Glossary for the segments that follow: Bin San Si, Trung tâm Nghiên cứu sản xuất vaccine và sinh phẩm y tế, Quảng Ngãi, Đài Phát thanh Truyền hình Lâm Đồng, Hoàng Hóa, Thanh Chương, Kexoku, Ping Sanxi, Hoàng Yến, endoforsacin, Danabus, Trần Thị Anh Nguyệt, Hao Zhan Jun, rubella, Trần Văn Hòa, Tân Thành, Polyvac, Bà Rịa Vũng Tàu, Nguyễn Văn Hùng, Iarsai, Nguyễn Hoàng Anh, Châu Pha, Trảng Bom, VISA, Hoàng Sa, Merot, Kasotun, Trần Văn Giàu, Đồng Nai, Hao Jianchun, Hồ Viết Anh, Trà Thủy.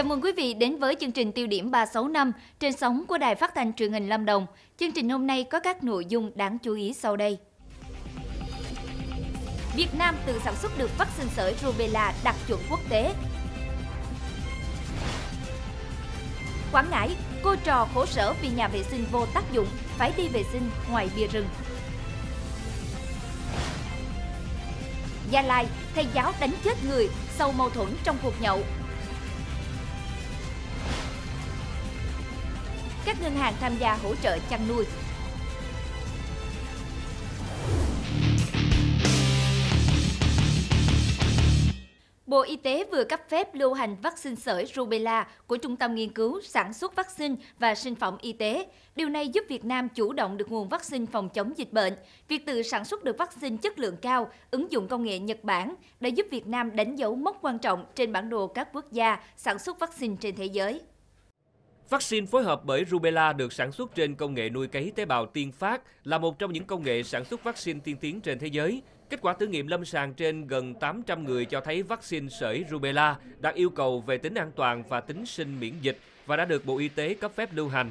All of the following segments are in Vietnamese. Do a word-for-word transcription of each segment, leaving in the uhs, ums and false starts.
Chào mừng quý vị đến với chương trình Tiêu điểm ba sáu năm trên sóng của Đài Phát thanh Truyền hình Lâm Đồng. Chương trình hôm nay có các nội dung đáng chú ý sau đây. Việt Nam tự sản xuất được vaccine sởi rubella đạt chuẩn quốc tế. Quảng Ngãi, cô trò khổ sở vì nhà vệ sinh vô tác dụng, phải đi vệ sinh ngoài bìa rừng. Gia Lai, thầy giáo đánh chết người sau mâu thuẫn trong cuộc nhậu. Các ngân hàng tham gia hỗ trợ chăn nuôi. Bộ Y tế vừa cấp phép lưu hành vaccine sởi rubella của Trung tâm Nghiên cứu sản xuất vaccine và sinh phẩm y tế. Điều này giúp Việt Nam chủ động được nguồn vaccine phòng chống dịch bệnh. Việc tự sản xuất được vaccine chất lượng cao, ứng dụng công nghệ Nhật Bản đã giúp Việt Nam đánh dấu mốc quan trọng trên bản đồ các quốc gia sản xuất vaccine trên thế giới. Vaccine phối hợp bởi rubella được sản xuất trên công nghệ nuôi cấy tế bào tiên phát là một trong những công nghệ sản xuất vaccine tiên tiến trên thế giới. Kết quả thử nghiệm lâm sàng trên gần tám trăm người cho thấy vaccine sởi rubella đạt yêu cầu về tính an toàn và tính sinh miễn dịch và đã được Bộ Y tế cấp phép lưu hành.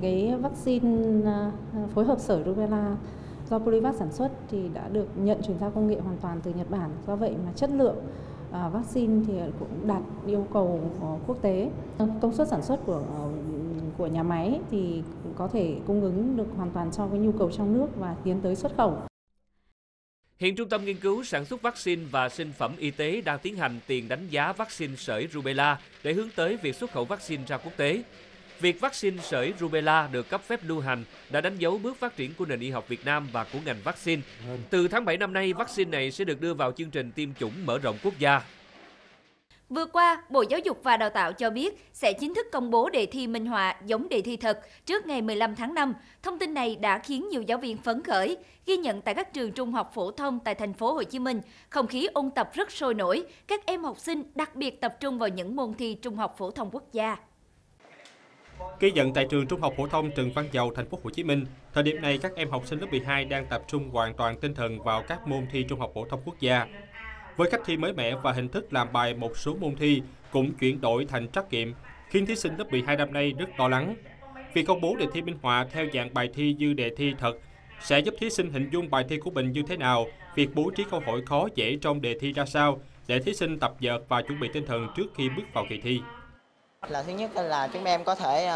Cái vaccine phối hợp sởi rubella do Polyvac sản xuất thì đã được nhận chuyển giao công nghệ hoàn toàn từ Nhật Bản. Do vậy mà chất lượng vaccine thì cũng đạt yêu cầu quốc tế. Công suất sản xuất của của nhà máy thì có thể cung ứng được hoàn toàn so với nhu cầu trong nước và tiến tới xuất khẩu. Hiện Trung tâm Nghiên cứu sản xuất vaccine và sinh phẩm y tế đang tiến hành tiền đánh giá vaccine sởi rubella để hướng tới việc xuất khẩu vaccine ra quốc tế. Việc vaccine sởi rubella được cấp phép lưu hành đã đánh dấu bước phát triển của nền y học Việt Nam và của ngành vaccine. Từ tháng bảy năm nay, vaccine này sẽ được đưa vào chương trình tiêm chủng mở rộng quốc gia. Vừa qua, Bộ Giáo dục và Đào tạo cho biết sẽ chính thức công bố đề thi minh họa giống đề thi thật trước ngày mười lăm tháng năm. Thông tin này đã khiến nhiều giáo viên phấn khởi. Ghi nhận tại các trường trung học phổ thông tại thành phố Hồ Chí Minh, không khí ôn tập rất sôi nổi. Các em học sinh đặc biệt tập trung vào những môn thi trung học phổ thông quốc gia. Ghi nhận tại trường trung học phổ thông Trần Văn Giàu, thành phố Hồ Chí Minh, thời điểm này các em học sinh lớp mười hai đang tập trung hoàn toàn tinh thần vào các môn thi trung học phổ thông quốc gia. Với cách thi mới mẻ và hình thức làm bài, một số môn thi cũng chuyển đổi thành trắc nghiệm, khiến thí sinh lớp mười hai năm nay rất lo lắng. Việc công bố đề thi minh họa theo dạng bài thi như đề thi thật sẽ giúp thí sinh hình dung bài thi của mình như thế nào, việc bố trí câu hỏi khó dễ trong đề thi ra sao để thí sinh tập dượt và chuẩn bị tinh thần trước khi bước vào kỳ thi. Là thứ nhất là chúng em có thể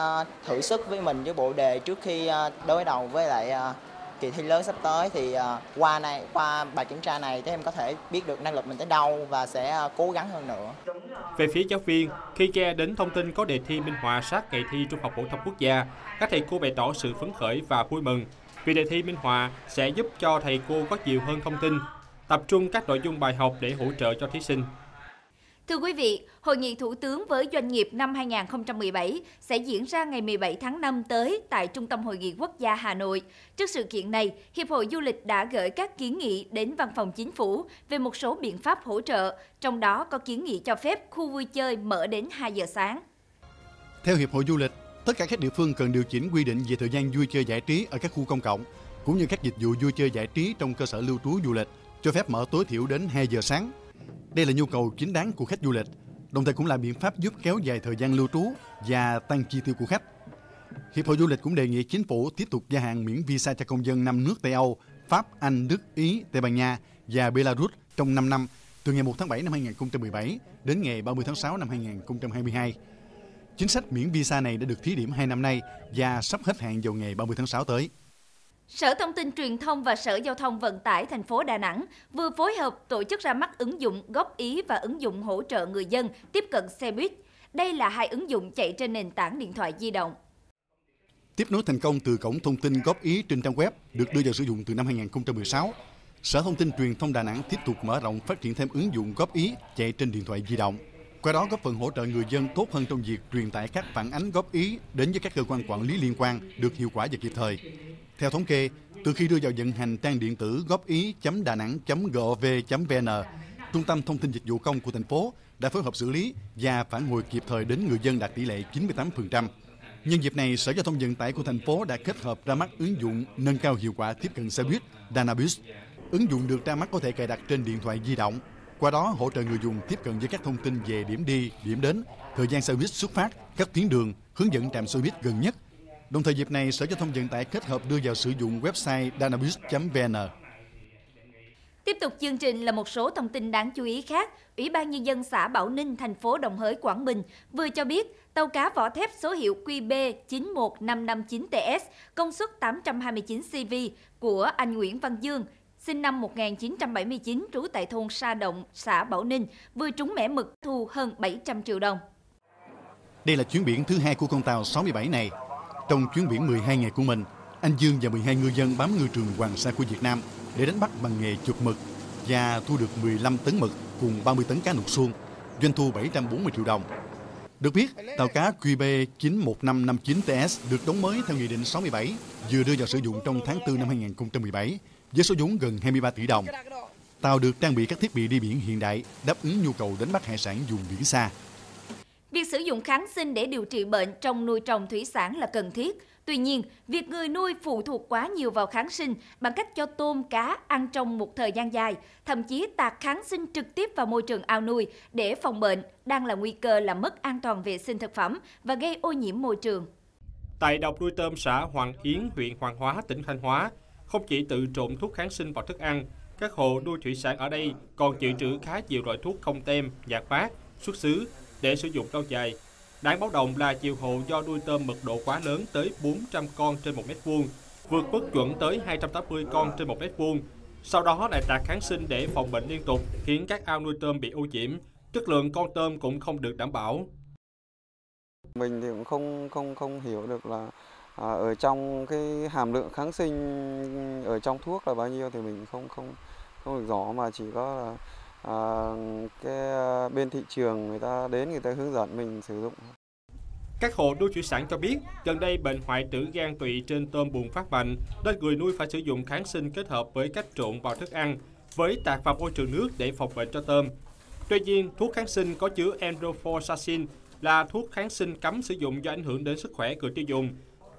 thử sức với mình với bộ đề trước khi đối đầu với lại kỳ thi lớn sắp tới, thì qua này qua bài kiểm tra này các em có thể biết được năng lực mình tới đâu và sẽ cố gắng hơn nữa. Về phía giáo viên, khi nghe đến thông tin có đề thi minh họa sát ngày thi trung học phổ thông quốc gia, các thầy cô bày tỏ sự phấn khởi và vui mừng vì đề thi minh họa sẽ giúp cho thầy cô có nhiều hơn thông tin, tập trung các nội dung bài học để hỗ trợ cho thí sinh. Thưa quý vị, Hội nghị Thủ tướng với Doanh nghiệp năm hai nghìn không trăm mười bảy sẽ diễn ra ngày mười bảy tháng năm tới tại Trung tâm Hội nghị Quốc gia Hà Nội. Trước sự kiện này, Hiệp hội Du lịch đã gửi các kiến nghị đến Văn phòng Chính phủ về một số biện pháp hỗ trợ, trong đó có kiến nghị cho phép khu vui chơi mở đến hai giờ sáng. Theo Hiệp hội Du lịch, tất cả các địa phương cần điều chỉnh quy định về thời gian vui chơi giải trí ở các khu công cộng, cũng như các dịch vụ vui chơi giải trí trong cơ sở lưu trú du lịch, cho phép mở tối thiểu đến hai giờ sáng. Đây là nhu cầu chính đáng của khách du lịch, đồng thời cũng là biện pháp giúp kéo dài thời gian lưu trú và tăng chi tiêu của khách. Hiệp hội Du lịch cũng đề nghị chính phủ tiếp tục gia hạn miễn visa cho công dân năm nước Tây Âu, Pháp, Anh, Đức, Ý, Tây Ban Nha và Belarus trong năm năm, từ ngày một tháng bảy năm hai nghìn không trăm mười bảy đến ngày ba mươi tháng sáu năm hai nghìn không trăm hai mươi hai. Chính sách miễn visa này đã được thí điểm hai năm nay và sắp hết hạn vào ngày ba mươi tháng sáu tới. Sở Thông tin Truyền thông và Sở Giao thông Vận tải thành phố Đà Nẵng vừa phối hợp tổ chức ra mắt ứng dụng góp ý và ứng dụng hỗ trợ người dân tiếp cận xe buýt. Đây là hai ứng dụng chạy trên nền tảng điện thoại di động. Tiếp nối thành công từ cổng thông tin góp ý trên trang web được đưa vào sử dụng từ năm hai nghìn không trăm mười sáu, Sở Thông tin Truyền thông Đà Nẵng tiếp tục mở rộng phát triển thêm ứng dụng góp ý chạy trên điện thoại di động. Qua đó góp phần hỗ trợ người dân tốt hơn trong việc truyền tải các phản ánh góp ý đến với các cơ quan quản lý liên quan được hiệu quả và kịp thời. Theo thống kê, từ khi đưa vào vận hành trang điện tử góp ý chấm đà nẵng chấm gov chấm vn, Trung tâm Thông tin Dịch vụ Công của thành phố đã phối hợp xử lý và phản hồi kịp thời đến người dân đạt tỷ lệ chín mươi tám phần trăm. Nhân dịp này, Sở Giao thông Vận tải của thành phố đã kết hợp ra mắt ứng dụng nâng cao hiệu quả tiếp cận xe buýt Danabus. Ứng dụng được ra mắt có thể cài đặt trên điện thoại di động, qua đó hỗ trợ người dùng tiếp cận với các thông tin về điểm đi, điểm đến, thời gian xe buýt xuất phát, các tuyến đường, hướng dẫn trạm xe buýt gần nhất. Đồng thời dịp này, Sở Giao thông Vận tải kết hợp đưa vào sử dụng website danabus chấm vn. Tiếp tục chương trình là một số thông tin đáng chú ý khác. Ủy ban Nhân dân xã Bảo Ninh, thành phố Đồng Hới, Quảng Bình vừa cho biết tàu cá vỏ thép số hiệu Q B chín một năm năm chín T S, công suất tám trăm hai mươi chín xê vê của anh Nguyễn Văn Dương, sinh năm một nghìn chín trăm bảy mươi chín, trú tại thôn Sa Động, xã Bảo Ninh, vừa trúng mẻ mực thu hơn bảy trăm triệu đồng. Đây là chuyến biển thứ hai của con tàu sáu mươi bảy này. Trong chuyến biển mười hai ngày của mình, anh Dương và mười hai ngư dân bám ngư trường Hoàng Sa của Việt Nam để đánh bắt bằng nghề chụp mực và thu được mười lăm tấn mực cùng ba mươi tấn cá nục xuông, doanh thu bảy trăm bốn mươi triệu đồng. Được biết, tàu cá Q B chín một năm năm chín T S được đóng mới theo Nghị định sáu mươi bảy, vừa đưa vào sử dụng trong tháng tư năm hai nghìn không trăm mười bảy, với số vốn gần hai mươi ba tỷ đồng. Tàu được trang bị các thiết bị đi biển hiện đại, đáp ứng nhu cầu đánh bắt hải sản vùng biển xa. Việc sử dụng kháng sinh để điều trị bệnh trong nuôi trồng thủy sản là cần thiết. Tuy nhiên, việc người nuôi phụ thuộc quá nhiều vào kháng sinh bằng cách cho tôm, cá ăn trong một thời gian dài, thậm chí tạt kháng sinh trực tiếp vào môi trường ao nuôi để phòng bệnh đang là nguy cơ làm mất an toàn vệ sinh thực phẩm và gây ô nhiễm môi trường. Tại độc nuôi tôm xã Hoàng Yến, huyện Hoàng Hóa, tỉnh Thanh Hóa, không chỉ tự trộn thuốc kháng sinh vào thức ăn, các hộ nuôi thủy sản ở đây còn dự trữ khá nhiều loại thuốc không tem, nhãn mác, xuất xứ để sử dụng lâu dài. Đáng báo động là nhiều hộ do nuôi tôm mật độ quá lớn tới bốn trăm con trên một mét vuông, vượt mức chuẩn tới hai trăm tám mươi con trên một mét vuông. Sau đó lại tạt kháng sinh để phòng bệnh liên tục, khiến các ao nuôi tôm bị ô nhiễm, chất lượng con tôm cũng không được đảm bảo. Mình thì cũng không không không hiểu được là à, ở trong cái hàm lượng kháng sinh ở trong thuốc là bao nhiêu thì mình không không không được rõ, mà chỉ có là À, cái bên thị trường người ta đến người ta hướng dẫn mình sử dụng. Các hộ nuôi thủy sản cho biết gần đây bệnh hoại tử gan tụy trên tôm bùng phát mạnh, nên người nuôi phải sử dụng kháng sinh kết hợp với cách trộn vào thức ăn với tạt vào môi trường nước để phòng bệnh cho tôm. Tuy nhiên, thuốc kháng sinh có chứa endoforsacin là thuốc kháng sinh cấm sử dụng do ảnh hưởng đến sức khỏe người tiêu dùng,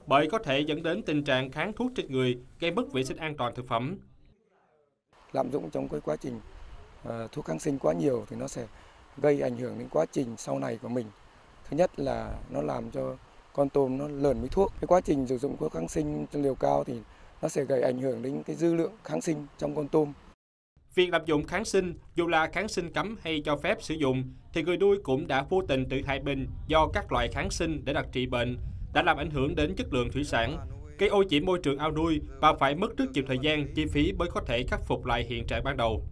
bởi có thể dẫn đến tình trạng kháng thuốc trên người, gây mất vệ sinh an toàn thực phẩm. Lạm dụng trong cái quá trình thuốc kháng sinh quá nhiều thì nó sẽ gây ảnh hưởng đến quá trình sau này của mình. Thứ nhất là nó làm cho con tôm nó lờn với thuốc. Cái quá trình sử dụng thuốc kháng sinh liều cao thì nó sẽ gây ảnh hưởng đến cái dư lượng kháng sinh trong con tôm. Việc lạm dụng kháng sinh, dù là kháng sinh cấm hay cho phép sử dụng, thì người nuôi cũng đã vô tình tự hại mình do các loại kháng sinh để đặc trị bệnh, đã làm ảnh hưởng đến chất lượng thủy sản, gây ô nhiễm môi trường ao nuôi và phải mất rất nhiều thời gian, chi phí mới có thể khắc phục lại hiện trạng ban đầu.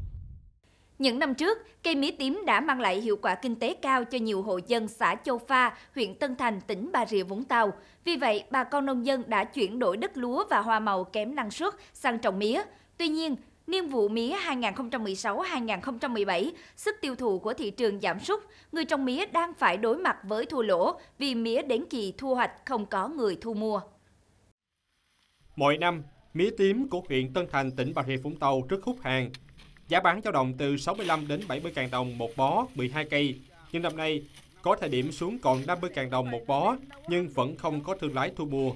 Những năm trước, cây mía tím đã mang lại hiệu quả kinh tế cao cho nhiều hộ dân xã Châu Pha, huyện Tân Thành, tỉnh Bà Rịa Vũng Tàu. Vì vậy, bà con nông dân đã chuyển đổi đất lúa và hoa màu kém năng suất sang trồng mía. Tuy nhiên, niên vụ mía hai nghìn không trăm mười sáu hai nghìn không trăm mười bảy, sức tiêu thụ của thị trường giảm sút, người trồng mía đang phải đối mặt với thua lỗ vì mía đến kỳ thu hoạch không có người thu mua. Mỗi năm, mía tím của huyện Tân Thành, tỉnh Bà Rịa Vũng Tàu rất hút hàng. Giá bán dao động từ sáu mươi lăm đến bảy mươi ngàn đồng một bó mười hai cây, nhưng năm nay có thời điểm xuống còn năm mươi ngàn đồng một bó nhưng vẫn không có thương lái thu mua.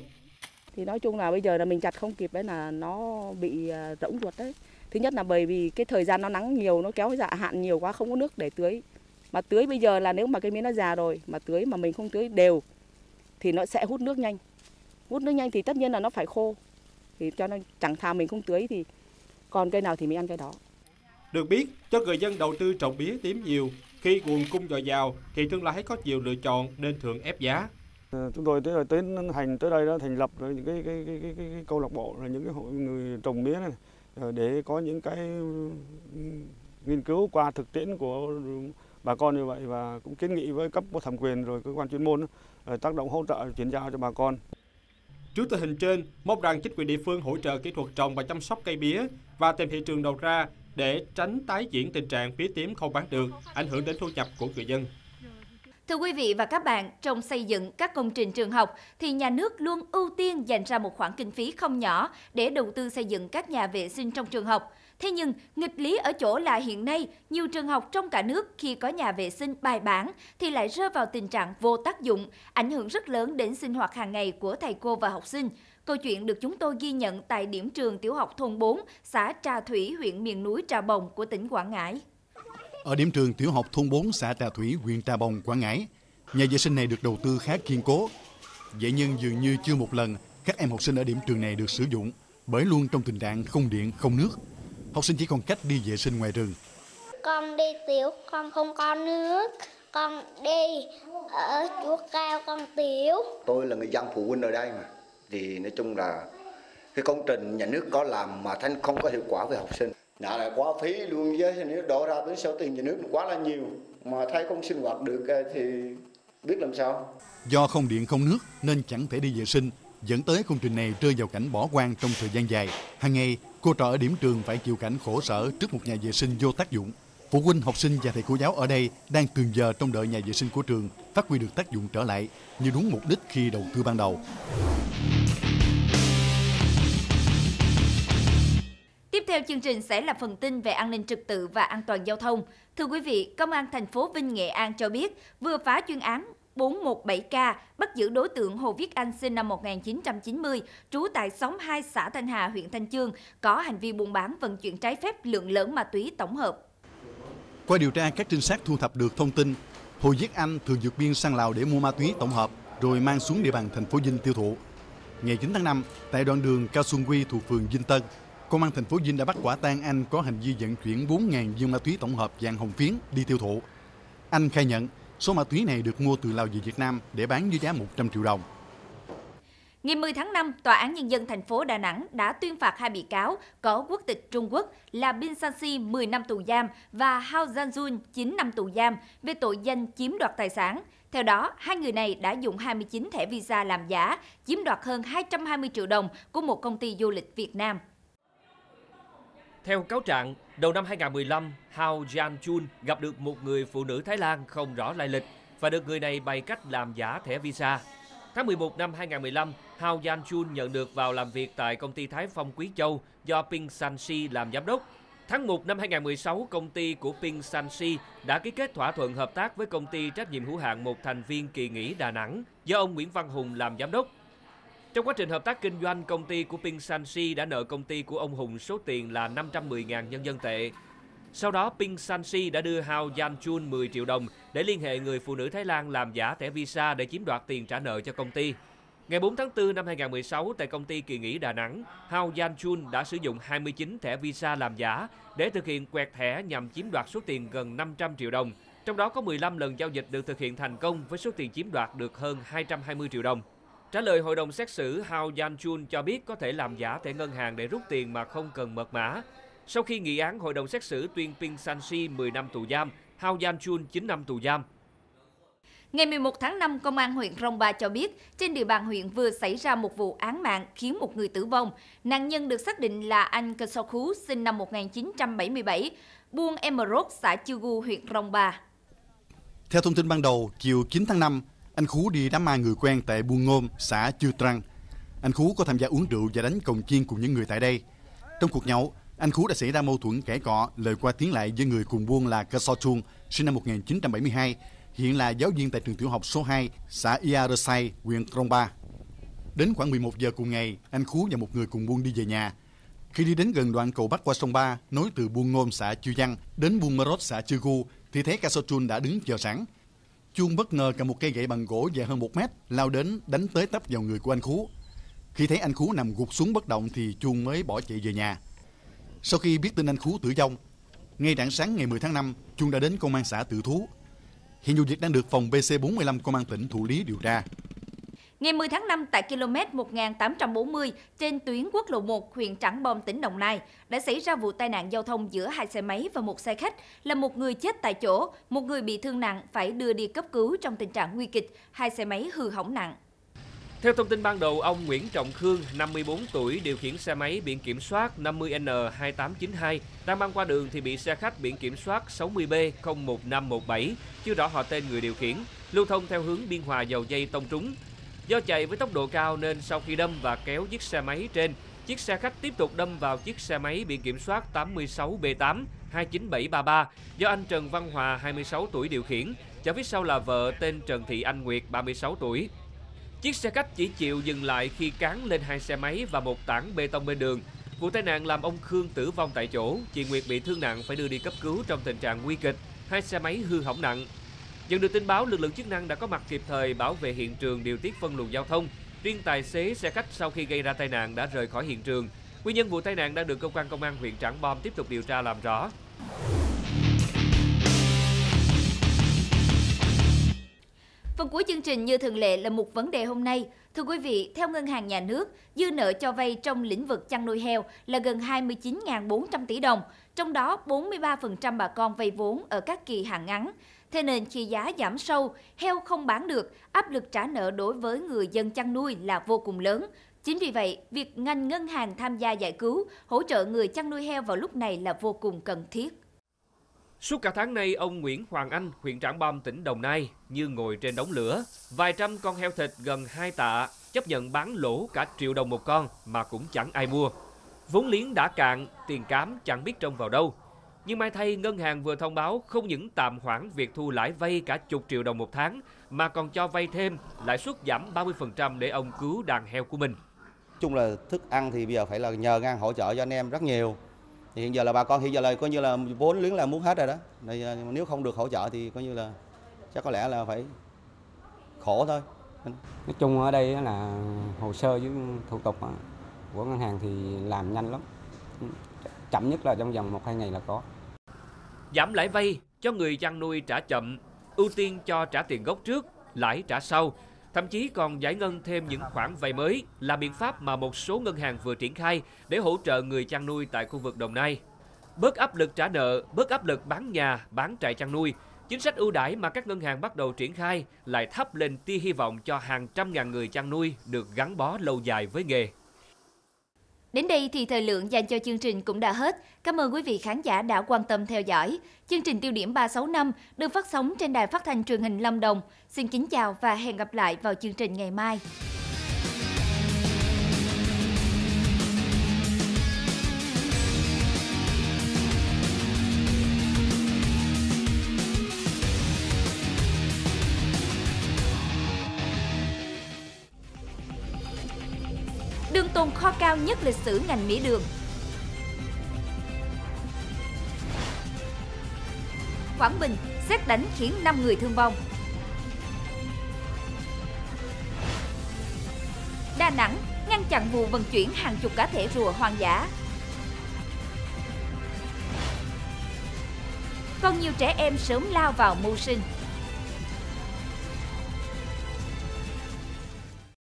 Thì nói chung là bây giờ là mình chặt không kịp đấy, là nó bị rỗng ruột đấy. Thứ nhất là bởi vì cái thời gian nó nắng nhiều, nó kéo dạ hạn nhiều quá, không có nước để tưới. Mà tưới bây giờ là nếu mà cái miếng nó già rồi mà tưới mà mình không tưới đều thì nó sẽ hút nước nhanh. Hút nước nhanh thì tất nhiên là nó phải khô. Thì cho nên chẳng thà mình không tưới thì còn cây nào thì mình ăn cây đó. Được biết, cho người dân đầu tư trồng mía tím nhiều, khi nguồn cung dồi dào thì thương lái có nhiều lựa chọn nên thường ép giá. Chúng tôi tới tới hành tới đây đã thành lập những cái cái cái cái, cái câu lạc bộ là những cái hội người trồng mía này để có những cái nghiên cứu qua thực tiễn của bà con như vậy, và cũng kiến nghị với cấp có thẩm quyền rồi cơ quan chuyên môn tác động hỗ trợ chuyển giao cho bà con. Trước tình hình trên, mong rằng chính quyền địa phương hỗ trợ kỹ thuật trồng và chăm sóc cây mía và tìm thị trường đầu ra, để tránh tái diễn tình trạng mía tím không bán được, ảnh hưởng đến thu nhập của người dân. Thưa quý vị và các bạn, trong xây dựng các công trình trường học thì nhà nước luôn ưu tiên dành ra một khoản kinh phí không nhỏ để đầu tư xây dựng các nhà vệ sinh trong trường học. Thế nhưng, nghịch lý ở chỗ là hiện nay, nhiều trường học trong cả nước khi có nhà vệ sinh bài bản thì lại rơi vào tình trạng vô tác dụng, ảnh hưởng rất lớn đến sinh hoạt hàng ngày của thầy cô và học sinh. Câu chuyện được chúng tôi ghi nhận tại điểm trường tiểu học thôn bốn, xã Trà Thủy, huyện miền núi Trà Bồng của tỉnh Quảng Ngãi. Ở điểm trường tiểu học thôn bốn, xã Trà Thủy, huyện Trà Bồng, Quảng Ngãi, Nhà vệ sinh này được đầu tư khá kiên cố. Vậy nhưng dường như chưa một lần các em học sinh ở điểm trường này được sử dụng, bởi luôn trong tình trạng không điện, không nước. Học sinh chỉ còn cách đi vệ sinh ngoài rừng. Con đi tiểu, con không có nước. Con đi ở chỗ cao, con tiểu. Tôi là người dân phụ huynh ở đây mà. Thì nói chung là cái công trình nhà nước có làm mà thanh không có hiệu quả với học sinh. Đã là quá phí luôn với nếu đổ ra đến số tiền nhà nước quá là nhiều. Mà thấy không sinh hoạt được thì biết làm sao. Do không điện không nước nên chẳng thể đi vệ sinh, dẫn tới công trình này rơi vào cảnh bỏ hoang trong thời gian dài. Hàng ngày, cô trò ở điểm trường phải chịu cảnh khổ sở trước một nhà vệ sinh vô tác dụng. Phụ huynh, học sinh và thầy cô giáo ở đây đang từng giờ trong đợi nhà vệ sinh của trường phát huy được tác dụng trở lại như đúng mục đích khi đầu tư ban đầu. Tiếp theo chương trình sẽ là phần tin về an ninh trật tự và an toàn giao thông. Thưa quý vị, Công an thành phố Vinh, Nghệ An cho biết vừa phá chuyên án bốn một bảy K, bắt giữ đối tượng Hồ Viết Anh sinh năm một nghìn chín trăm chín mươi, trú tại xóm hai xã Thanh Hà, huyện Thanh Chương, có hành vi buôn bán vận chuyển trái phép lượng lớn ma túy tổng hợp. Qua điều tra, các trinh sát thu thập được thông tin Hồ Viết Anh thường vượt biên sang Lào để mua ma túy tổng hợp rồi mang xuống địa bàn thành phố Vinh tiêu thụ. Ngày chín tháng năm, tại đoạn đường Cao Xuân Quy thuộc phường Vinh Tân, Công an thành phố Vinh đã bắt quả tang Anh có hành vi vận chuyển bốn nghìn viên ma túy tổng hợp dạng hồng phiến đi tiêu thụ. Anh khai nhận số ma túy này được mua từ Lào về Việt Nam để bán với giá một trăm triệu đồng. Ngày mười tháng năm, Tòa án Nhân dân thành phố Đà Nẵng đã tuyên phạt hai bị cáo có quốc tịch Trung Quốc là Bin San Si mười năm tù giam và Hao Zhan Jun chín năm tù giam về tội danh chiếm đoạt tài sản. Theo đó, hai người này đã dùng hai mươi chín thẻ visa làm giả, chiếm đoạt hơn hai trăm hai mươi triệu đồng của một công ty du lịch Việt Nam. Theo cáo trạng, đầu năm hai nghìn không trăm mười lăm, Hao Jianchun gặp được một người phụ nữ Thái Lan không rõ lai lịch và được người này bày cách làm giả thẻ visa. Tháng mười một năm hai nghìn không trăm mười lăm, Hao Jianchun nhận được vào làm việc tại công ty Thái Phong Quý Châu do Ping Sanxi làm giám đốc. Tháng một năm hai nghìn không trăm mười sáu, công ty của Ping Sanxi đã ký kết thỏa thuận hợp tác với công ty trách nhiệm hữu hạn một thành viên Kỳ Nghỉ Đà Nẵng do ông Nguyễn Văn Hùng làm giám đốc. Trong quá trình hợp tác kinh doanh, công ty của Ping Sanxi đã nợ công ty của ông Hùng số tiền là năm trăm mười nghìn nhân dân tệ. Sau đó, Ping Sanxi đã đưa Hao Jianchun mười triệu đồng để liên hệ người phụ nữ Thái Lan làm giả thẻ visa để chiếm đoạt tiền trả nợ cho công ty. Ngày bốn tháng tư năm hai nghìn không trăm mười sáu, tại công ty Kỳ Nghỉ Đà Nẵng, Hao Jianchun đã sử dụng hai mươi chín thẻ visa làm giả để thực hiện quẹt thẻ nhằm chiếm đoạt số tiền gần năm trăm triệu đồng. Trong đó có mười lăm lần giao dịch được thực hiện thành công với số tiền chiếm đoạt được hơn hai trăm hai mươi triệu đồng. Trả lời hội đồng xét xử, Hao Jianchun cho biết có thể làm giả thẻ ngân hàng để rút tiền mà không cần mật mã. Sau khi nghị án, hội đồng xét xử tuyên Ping Sanxi mười năm tù giam, Hao Jianchun chín năm tù giam. Ngày mười một tháng năm, Công an huyện Rông Ba cho biết trên địa bàn huyện vừa xảy ra một vụ án mạng khiến một người tử vong. Nạn nhân được xác định là anh Kexoku sinh năm một nghìn chín trăm bảy mươi bảy, buôn Emerald, xã Chư Gu, huyện Rông Ba. Theo thông tin ban đầu, chiều chín tháng năm, anh Khú đi đám ma người quen tại buôn Ngôm, xã Chư Trăng. Anh Khú có tham gia uống rượu và đánh cồng chiên cùng những người tại đây. Trong cuộc nhậu, anh Khú đã xảy ra mâu thuẫn cãi cọ, lời qua tiếng lại với người cùng buôn là Kasotun, sinh năm một nghìn chín trăm bảy mươi hai, hiện là giáo viên tại trường tiểu học số hai, xã Iarsai, huyện Krông Ba. Đến khoảng mười một giờ cùng ngày, anh Khú và một người cùng buôn đi về nhà. Khi đi đến gần đoạn cầu bắc qua sông Ba, nối từ buôn Ngôm, xã Chư Giang đến buôn Merot, xã Chư Gu, thì thấy Kasotun đã đứng chờ sẵn. Chuông bất ngờ cầm một cây gậy bằng gỗ dài hơn một mét, lao đến đánh tới tấp vào người của anh Khú. Khi thấy anh Khú nằm gục xuống bất động thì Chuông mới bỏ chạy về nhà. Sau khi biết tin anh Khú tử vong, ngay rạng sáng ngày mười tháng năm, Chuông đã đến công an xã tự thú. Hiện vụ việc đang được phòng B C bốn mươi lăm Công an tỉnh thụ lý điều tra. Ngày mười tháng năm, tại km một nghìn tám trăm bốn mươi trên tuyến quốc lộ một huyện Trảng Bom, tỉnh Đồng Nai, đã xảy ra vụ tai nạn giao thông giữa hai xe máy và một xe khách, làm một người chết tại chỗ, một người bị thương nặng phải đưa đi cấp cứu trong tình trạng nguy kịch, hai xe máy hư hỏng nặng. Theo thông tin ban đầu, ông Nguyễn Trọng Khương, năm mươi bốn tuổi, điều khiển xe máy biển kiểm soát năm mươi N hai tám chín hai, đang băng qua đường thì bị xe khách biển kiểm soát sáu mươi B không một năm một bảy, chưa rõ họ tên người điều khiển, lưu thông theo hướng Biên Hòa Dầu Giây tông trúng. Do chạy với tốc độ cao nên sau khi đâm và kéo chiếc xe máy trên, chiếc xe khách tiếp tục đâm vào chiếc xe máy biển kiểm soát tám mươi sáu B tám hai chín bảy ba ba do anh Trần Văn Hòa, hai mươi sáu tuổi điều khiển, chở phía sau là vợ tên Trần Thị Anh Nguyệt, ba mươi sáu tuổi. Chiếc xe khách chỉ chịu dừng lại khi cán lên hai xe máy và một tảng bê tông bên đường. Vụ tai nạn làm ông Khương tử vong tại chỗ, chị Nguyệt bị thương nặng phải đưa đi cấp cứu trong tình trạng nguy kịch, hai xe máy hư hỏng nặng. Nhận được tin báo, lực lượng chức năng đã có mặt kịp thời bảo vệ hiện trường, điều tiết phân luồng giao thông. Riêng tài xế xe khách sau khi gây ra tai nạn đã rời khỏi hiện trường. Nguyên nhân vụ tai nạn đang được cơ quan công an huyện Trảng Bom tiếp tục điều tra làm rõ. Phần cuối chương trình như thường lệ là một vấn đề hôm nay. Thưa quý vị, theo Ngân hàng Nhà nước, dư nợ cho vay trong lĩnh vực chăn nuôi heo là gần hai mươi chín nghìn bốn trăm tỷ đồng, trong đó bốn mươi ba phần trăm bà con vay vốn ở các kỳ hạn ngắn. Thế nên khi giá giảm sâu, heo không bán được, áp lực trả nợ đối với người dân chăn nuôi là vô cùng lớn. Chính vì vậy, việc ngành ngân hàng tham gia giải cứu, hỗ trợ người chăn nuôi heo vào lúc này là vô cùng cần thiết. Suốt cả tháng nay, ông Nguyễn Hoàng Anh, huyện Trảng Bom, tỉnh Đồng Nai như ngồi trên đống lửa. Vài trăm con heo thịt gần hai tạ, chấp nhận bán lỗ cả triệu đồng một con mà cũng chẳng ai mua. Vốn liếng đã cạn, tiền cám chẳng biết trông vào đâu. Nhưng may thay, ngân hàng vừa thông báo không những tạm hoãn việc thu lãi vay cả chục triệu đồng một tháng, mà còn cho vay thêm, lãi suất giảm ba mươi phần trăm để ông cứu đàn heo của mình. Chung là thức ăn thì bây giờ phải là nhờ ngân hàng hỗ trợ cho anh em rất nhiều. Thì hiện giờ là bà con hiện giờ là coi như là vốn liếng là muốn hết rồi đó. Nếu không được hỗ trợ thì coi như là chắc có lẽ là phải khổ thôi. Nói chung ở đây là hồ sơ với thủ tục của ngân hàng thì làm nhanh lắm. Chậm nhất là trong vòng một hai ngày là có. Giảm lãi vay cho người chăn nuôi trả chậm, ưu tiên cho trả tiền gốc trước, lãi trả sau. Thậm chí còn giải ngân thêm những khoản vay mới là biện pháp mà một số ngân hàng vừa triển khai để hỗ trợ người chăn nuôi tại khu vực Đồng Nai. Bớt áp lực trả nợ, bớt áp lực bán nhà, bán trại chăn nuôi, chính sách ưu đãi mà các ngân hàng bắt đầu triển khai lại thắp lên tia hy vọng cho hàng trăm ngàn người chăn nuôi được gắn bó lâu dài với nghề. Đến đây thì thời lượng dành cho chương trình cũng đã hết. Cảm ơn quý vị khán giả đã quan tâm theo dõi. Chương trình Tiêu điểm ba sáu năm được phát sóng trên Đài Phát thanh Truyền hình Lâm Đồng. Xin kính chào và hẹn gặp lại vào chương trình ngày mai. Đường tồn kho cao nhất lịch sử ngành mía đường. Quảng Bình, sét đánh khiến năm người thương vong. Đà Nẵng, ngăn chặn vụ vận chuyển hàng chục cá thể rùa hoang dã. Còn nhiều trẻ em sớm lao vào mưu sinh.